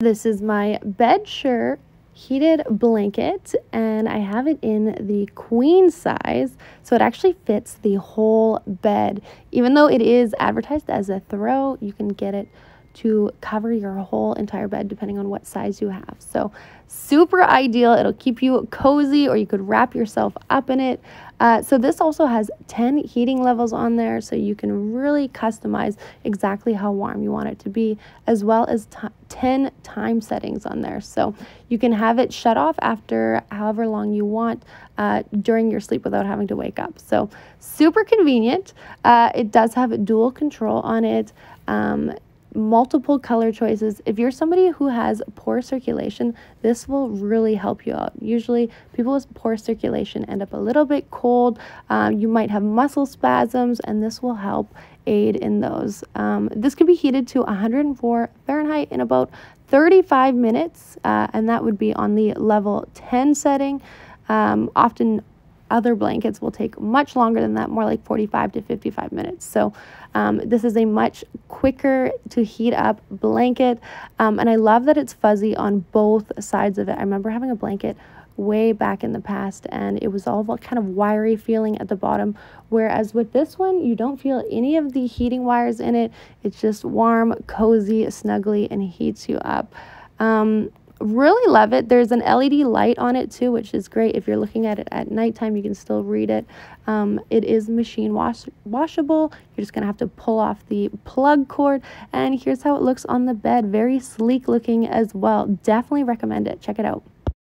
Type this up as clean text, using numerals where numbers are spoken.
This is my Bedsure heated blanket, and I have it in the queen size, so it actually fits the whole bed. Even though it is advertised as a throw, you can get it to cover your whole entire bed depending on what size you have. So super ideal. It'll keep you cozy, or you could wrap yourself up in it. So this also has 10 heating levels on there, so you can really customize exactly how warm you want it to be, as well as 10 time settings on there. So you can have it shut off after however long you want during your sleep without having to wake up. So super convenient. It does have dual control on it, multiple color choices. If you're somebody who has poor circulation, this will really help you out. Usually people with poor circulation end up a little bit cold. You might have muscle spasms, and this will help aid in those. This could be heated to 104 Fahrenheit in about 35 minutes, and that would be on the level 10 setting. Often other blankets will take much longer than that, more like 45 to 55 minutes. So this is a much quicker to heat up blanket. And I love that it's fuzzy on both sides of it. I remember having a blanket way back in the past, and it was all kind of wiry feeling at the bottom, whereas with this one you don't feel any of the heating wires in it. It's just warm, cozy, snuggly, and heats you up. Really love it. There's an LED light on it too, which is great. If you're looking at it at nighttime, you can still read it. It is machine washable. You're just gonna have to pull off the plug cord, and here's how it looks on the bed. Very sleek looking as well. Definitely recommend it. Check it out.